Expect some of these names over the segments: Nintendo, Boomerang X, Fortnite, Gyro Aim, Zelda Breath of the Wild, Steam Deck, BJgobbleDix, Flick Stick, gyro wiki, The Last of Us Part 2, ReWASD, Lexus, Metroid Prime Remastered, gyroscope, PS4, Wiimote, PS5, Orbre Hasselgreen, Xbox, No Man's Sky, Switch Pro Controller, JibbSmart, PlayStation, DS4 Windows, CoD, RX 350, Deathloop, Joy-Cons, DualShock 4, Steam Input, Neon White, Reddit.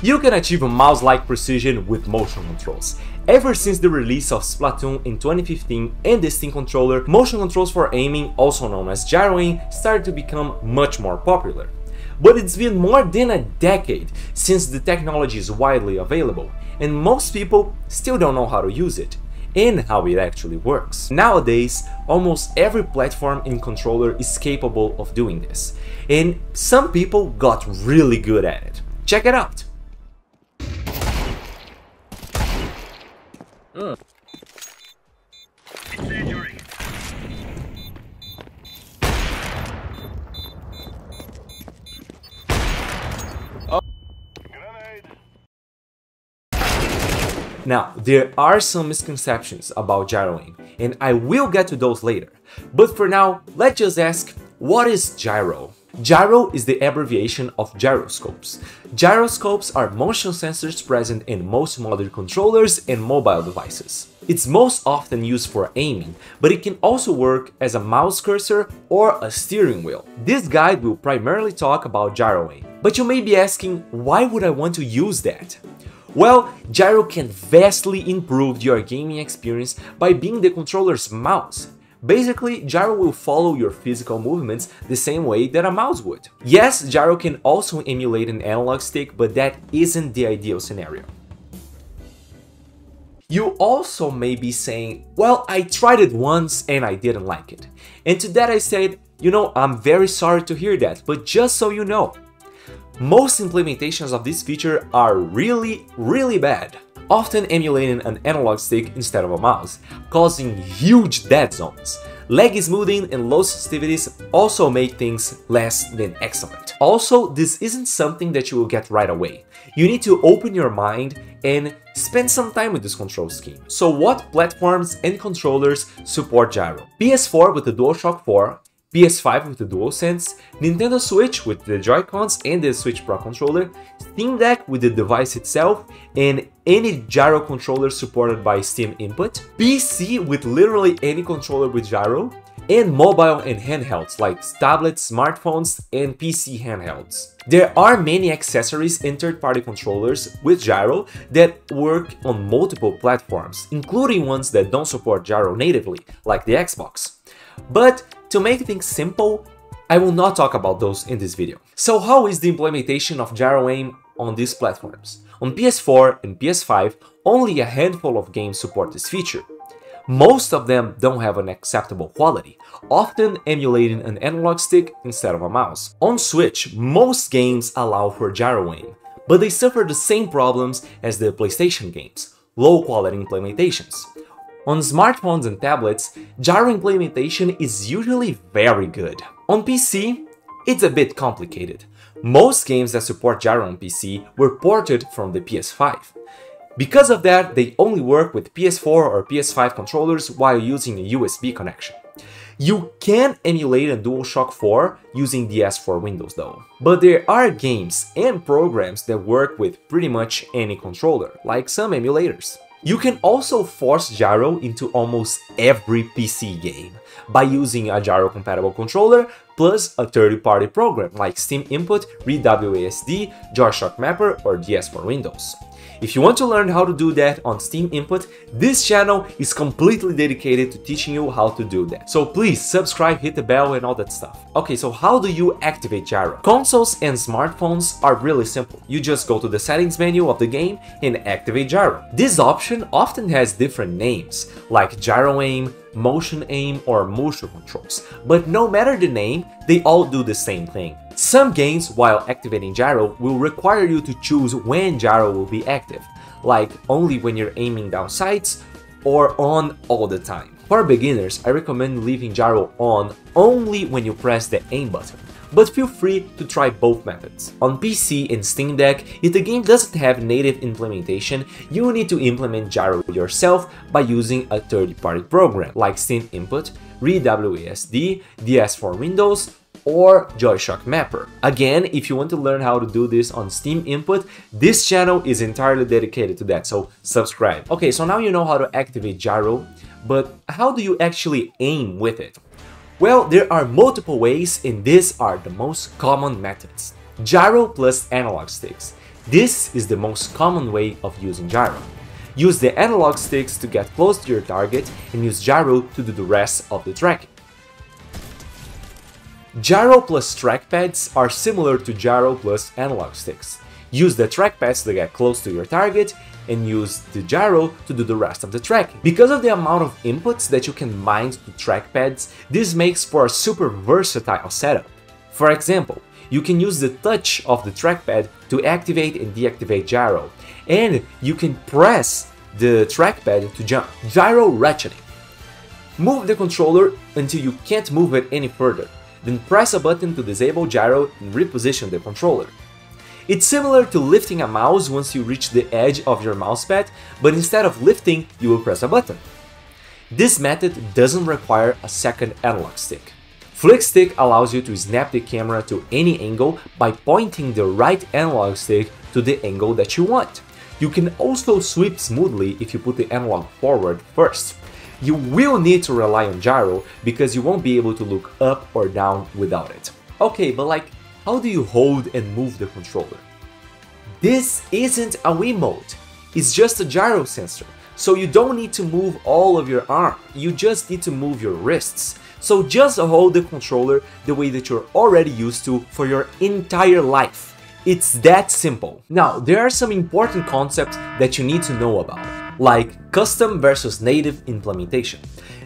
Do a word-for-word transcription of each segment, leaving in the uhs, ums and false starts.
you can achieve a mouse-like precision with motion controls. Ever since the release of Splatoon in twenty fifteen and the Steam Controller, motion controls for aiming, also known as gyro aim, started to become much more popular. But it's been more than a decade since the technology is widely available, and most people still don't know how to use it and how it actually works. Nowadays, almost every platform and controller is capable of doing this, and some people got really good at it. Check it out! Uh. Now, there are some misconceptions about gyro aim, and I will get to those later. But for now, let's just ask, what is gyro? Gyro is the abbreviation of gyroscopes. Gyroscopes are motion sensors present in most modern controllers and mobile devices. It's most often used for aiming, but it can also work as a mouse cursor or a steering wheel. This guide will primarily talk about gyro aim. But you may be asking, why would I want to use that? Well, gyro can vastly improve your gaming experience by being the controller's mouse. Basically, gyro will follow your physical movements the same way that a mouse would. Yes, gyro can also emulate an analog stick, but that isn't the ideal scenario. You also may be saying, well, I tried it once and I didn't like it. And to that I said, you know, I'm very sorry to hear that, but just so you know, most implementations of this feature are really, really bad, often emulating an analog stick instead of a mouse, causing huge dead zones. Laggy smoothing and low sensitivities also make things less than excellent. Also, this isn't something that you will get right away. You need to open your mind and spend some time with this control scheme. So what platforms and controllers support gyro? P S four with the DualShock four, P S five with the DualSense, Nintendo Switch with the Joy-Cons and the Switch Pro Controller, Steam Deck with the device itself, and any gyro controller supported by Steam Input, P C with literally any controller with gyro, and mobile and handhelds like tablets, smartphones, and P C handhelds. There are many accessories and third-party controllers with gyro that work on multiple platforms, including ones that don't support gyro natively, like the Xbox. But to make things simple, I will not talk about those in this video. So how is the implementation of gyro aim on these platforms? On P S four and P S five, only a handful of games support this feature. Most of them don't have an acceptable quality, often emulating an analog stick instead of a mouse. On Switch, most games allow for gyro aim, but they suffer the same problems as the PlayStation games, low-quality implementations. On smartphones and tablets, gyro implementation is usually very good. On P C, it's a bit complicated. Most games that support gyro on P C were ported from the P S five. Because of that, they only work with P S four or P S five controllers while using a U S B connection. You can emulate a DualShock four using D S four Windows though. But there are games and programs that work with pretty much any controller, like some emulators. You can also force gyro into almost every P C game by using a gyro-compatible controller plus a third-party program like Steam Input, ReWASD, JoyShock Mapper, or D S four Windows. If you want to learn how to do that on Steam Input, this channel is completely dedicated to teaching you how to do that. So please subscribe, hit the bell and all that stuff. Okay, so how do you activate gyro? Consoles and smartphones are really simple. You just go to the settings menu of the game and activate gyro. This option often has different names, like gyro aim, motion aim or motion controls, but no matter the name, they all do the same thing. Some games, while activating gyro, will require you to choose when gyro will be active, like only when you're aiming down sights or on all the time. For beginners, I recommend leaving gyro on only when you press the aim button, but feel free to try both methods. On P C and Steam Deck, if the game doesn't have native implementation, you need to implement gyro yourself by using a third-party program like Steam Input, ReWASD, D S four Windows, or JoyShock Mapper. Again, if you want to learn how to do this on Steam Input, this channel is entirely dedicated to that, so subscribe. Okay, so now you know how to activate gyro, but how do you actually aim with it? Well, there are multiple ways and these are the most common methods. Gyro plus analog sticks. This is the most common way of using gyro. Use the analog sticks to get close to your target and use gyro to do the rest of the tracking. Gyro plus trackpads are similar to gyro plus analog sticks. Use the trackpads to get close to your target and use the gyro to do the rest of the tracking. Because of the amount of inputs that you can mine to trackpads, this makes for a super versatile setup. For example, you can use the touch of the trackpad to activate and deactivate gyro, and you can press the trackpad to jump. Gyro ratcheting. Move the controller until you can't move it any further, then press a button to disable gyro and reposition the controller. It's similar to lifting a mouse once you reach the edge of your mousepad, but instead of lifting, you will press a button. This method doesn't require a second analog stick. Flick Stick allows you to snap the camera to any angle by pointing the right analog stick to the angle that you want. You can also sweep smoothly if you put the analog forward first. You will need to rely on gyro because you won't be able to look up or down without it. Okay, but like, how do you hold and move the controller? This isn't a Wiimote, it's just a gyro sensor, so you don't need to move all of your arm, you just need to move your wrists. So just hold the controller the way that you're already used to for your entire life. It's that simple. Now, there are some important concepts that you need to know about, like custom versus native implementation.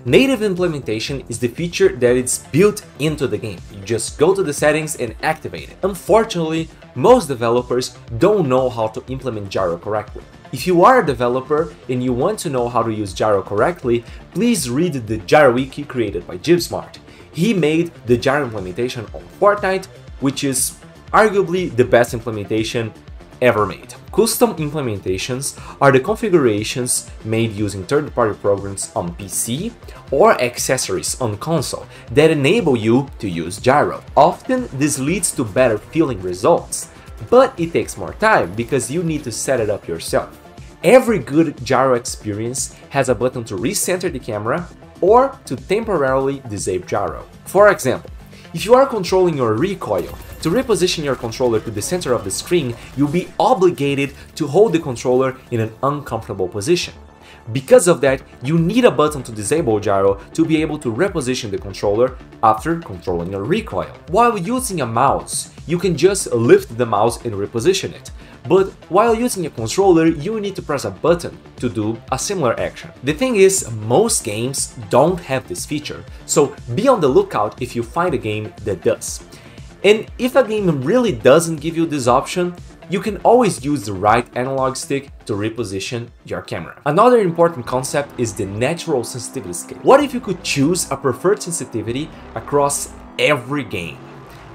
Native implementation is the feature that is built into the game. You just go to the settings and activate it. Unfortunately, most developers don't know how to implement gyro correctly. If you are a developer and you want to know how to use gyro correctly, please read the gyro wiki created by JibbSmart. He made the gyro implementation on Fortnite, which is arguably the best implementation ever made. Custom implementations are the configurations made using third-party programs on P C or accessories on console that enable you to use gyro. Often this leads to better feeling results, but it takes more time because you need to set it up yourself. Every good gyro experience has a button to recenter the camera or to temporarily disable gyro. For example, if you are controlling your recoil, to reposition your controller to the center of the screen, you'll be obligated to hold the controller in an uncomfortable position. Because of that, you need a button to disable gyro to be able to reposition the controller after controlling your recoil. While using a mouse, you can just lift the mouse and reposition it, but while using a controller, you need to press a button to do a similar action. The thing is, most games don't have this feature, so be on the lookout if you find a game that does. And if a game really doesn't give you this option, you can always use the right analog stick to reposition your camera. Another important concept is the natural sensitivity scale. What if you could choose a preferred sensitivity across every game?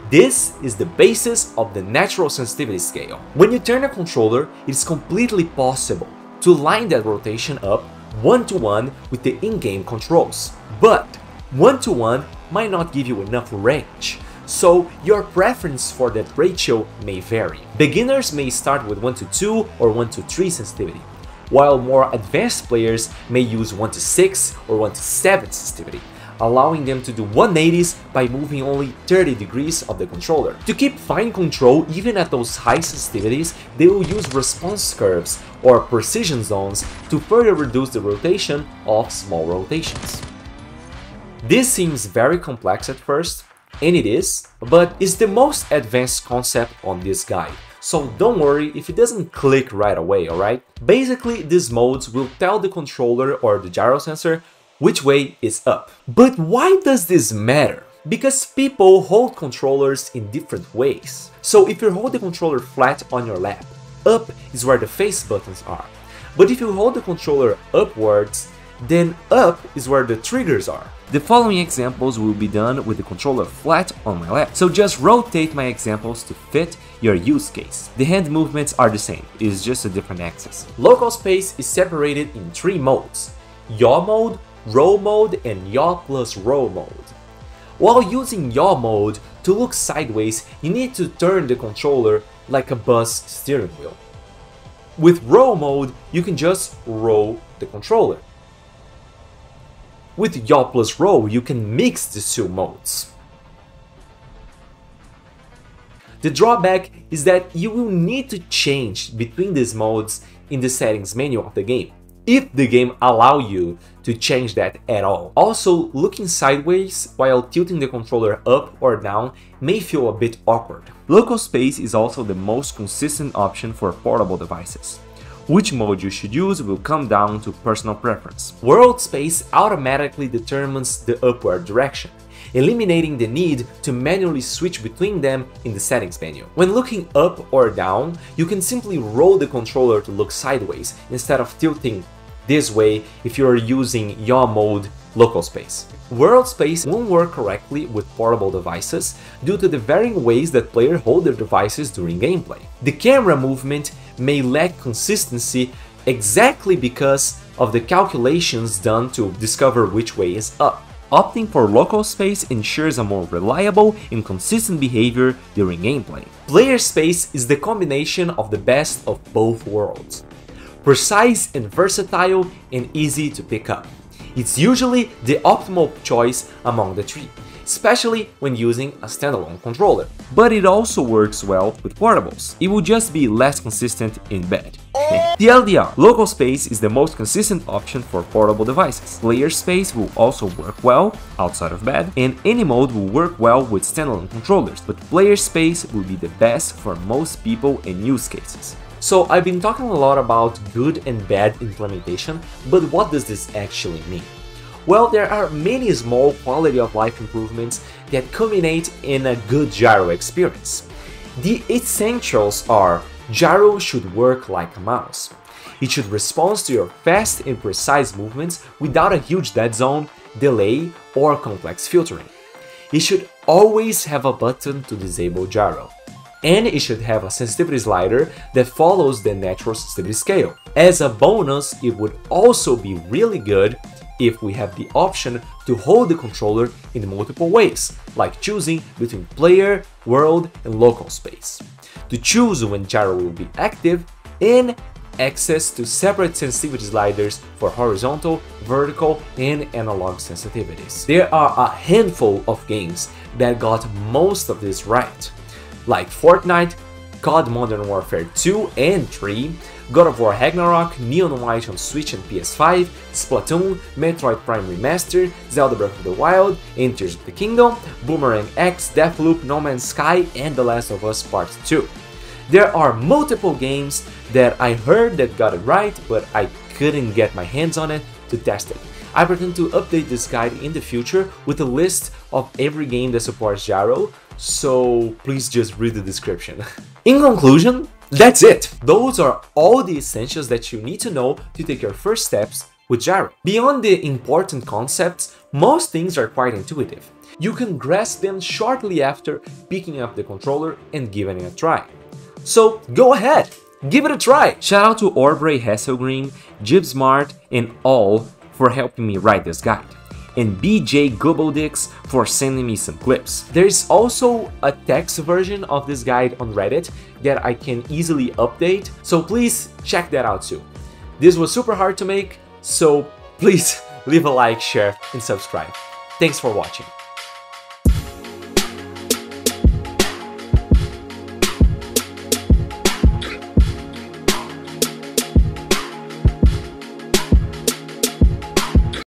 This is the basis of the natural sensitivity scale. When you turn a controller, it's completely possible to line that rotation up one-to-one with the in-game controls. But one-to-one might not give you enough range, so your preference for that ratio may vary. Beginners may start with one to two or one to three sensitivity, while more advanced players may use one to six or one to seven sensitivity, allowing them to do one eighties by moving only thirty degrees of the controller. To keep fine control even at those high sensitivities, they will use response curves or precision zones to further reduce the rotation of small rotations. This seems very complex at first, and it is, but it's the most advanced concept on this guide, so don't worry if it doesn't click right away, alright? Basically, these modes will tell the controller or the gyro sensor which way is up. But why does this matter? Because people hold controllers in different ways. So if you hold the controller flat on your lap, up is where the face buttons are. But if you hold the controller upwards, then up is where the triggers are. The following examples will be done with the controller flat on my lap, so just rotate my examples to fit your use case. The hand movements are the same, it's just a different axis. Local space is separated in three modes: yaw mode, row mode, and yaw plus row mode. While using yaw mode, to look sideways, you need to turn the controller like a bus steering wheel. With row mode, you can just roll the controller. With yaw plus row, you can mix the two modes. The drawback is that you will need to change between these modes in the settings menu of the game, if the game allows you to change that at all. Also, looking sideways while tilting the controller up or down may feel a bit awkward. Local space is also the most consistent option for portable devices. Which mode you should use will come down to personal preference. World space automatically determines the upward direction, eliminating the need to manually switch between them in the settings menu. When looking up or down, you can simply roll the controller to look sideways instead of tilting this way if you are using yaw mode local space. World space won't work correctly with portable devices due to the varying ways that players hold their devices during gameplay. The camera movement may lack consistency exactly because of the calculations done to discover which way is up. Opting for local space ensures a more reliable and consistent behavior during gameplay. Player space is the combination of the best of both worlds. Precise and versatile and easy to pick up. It's usually the optimal choice among the three, especially when using a standalone controller. But it also works well with portables. It will just be less consistent in bed. The L D R, local space is the most consistent option for portable devices. Player space will also work well outside of bed, and any mode will work well with standalone controllers, but player space will be the best for most people and use cases. So I've been talking a lot about good and bad implementation, but what does this actually mean? Well, there are many small quality of life improvements that culminate in a good gyro experience. The essentials are: gyro should work like a mouse. It should respond to your fast and precise movements without a huge dead zone, delay, or complex filtering. It should always have a button to disable gyro. And it should have a sensitivity slider that follows the natural sensitivity scale. As a bonus, it would also be really good if we have the option to hold the controller in multiple ways, like choosing between player, world, and local space, to choose when gyro will be active, and access to separate sensitivity sliders for horizontal, vertical, and analog sensitivities. There are a handful of games that got most of this right, like Fortnite, C O D Modern Warfare two and three, God of War Ragnarok, Neon White on Switch and P S five, Splatoon, Metroid Prime Remastered, Zelda Breath of the Wild, and Tears of the Kingdom, Boomerang X, Deathloop, No Man's Sky, and The Last of Us Part two. There are multiple games that I heard that got it right, but I couldn't get my hands on it to test it. I pretend to update this guide in the future with a list of every game that supports gyro, so please just read the description. In conclusion, that's it! Those are all the essentials that you need to know to take your first steps with gyro. Beyond the important concepts, most things are quite intuitive. You can grasp them shortly after picking up the controller and giving it a try. So go ahead, give it a try! Shout out to Orbre Hasselgreen, JibbSmart, and all for helping me write this guide, and BJgobbleDix for sending me some clips. There's also a text version of this guide on Reddit that I can easily update, so please check that out too. This was super hard to make, so please leave a like, share, and subscribe. Thanks for watching.